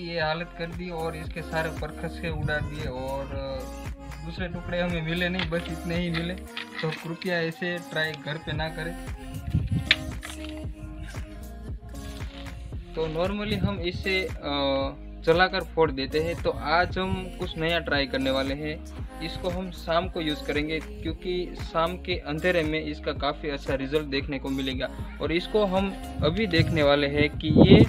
की ये हालत कर दी और इसके सारे पर खसके उड़ा दिए और दूसरे टुकड़े हमें मिले नहीं, बस इतने ही मिले। तो कृपया ऐसे ट्राई घर पे ना करें। तो नॉर्मली हम इसे चलाकर फोड़ देते हैं, तो आज हम कुछ नया ट्राई करने वाले हैं। इसको हम शाम को यूज़ करेंगे क्योंकि शाम के अंधेरे में इसका काफ़ी अच्छा रिजल्ट देखने को मिलेगा। और इसको हम अभी देखने वाले हैं कि ये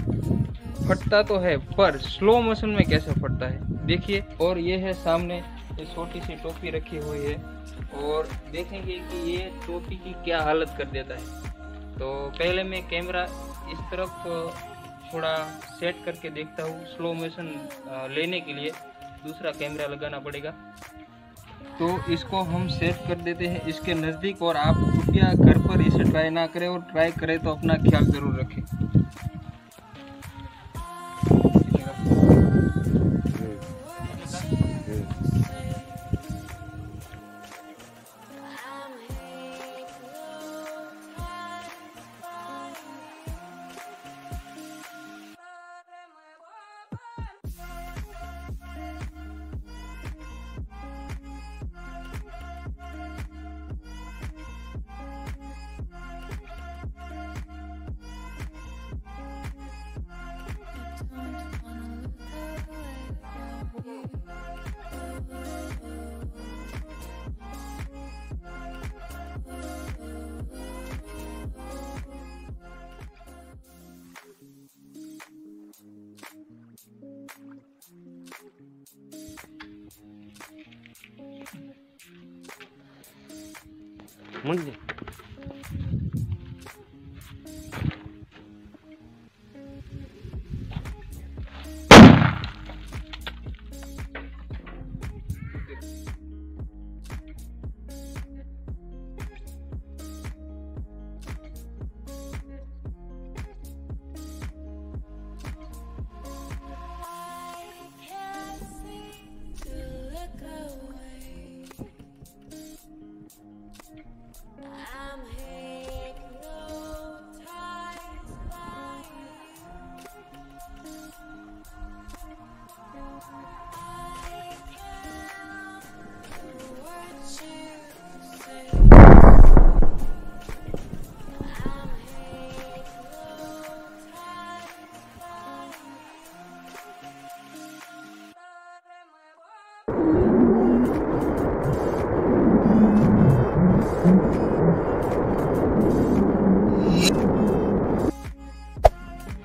फटता तो है पर स्लो मोशन में कैसे फटता है, देखिए। और ये है सामने ये छोटी सी टोपी रखी हुई है और देखेंगे कि ये टोपी की क्या हालत कर देता है। तो पहले मैं कैमरा इस तरफ थोड़ा सेट करके देखता हूँ, स्लो मोशन लेने के लिए दूसरा कैमरा लगाना पड़ेगा। तो इसको हम सेट कर देते हैं इसके नज़दीक। और आप कृपया घर पर इसे ट्राई ना करें, और ट्राई करें तो अपना ख्याल ज़रूर रखें। मुझे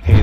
Hey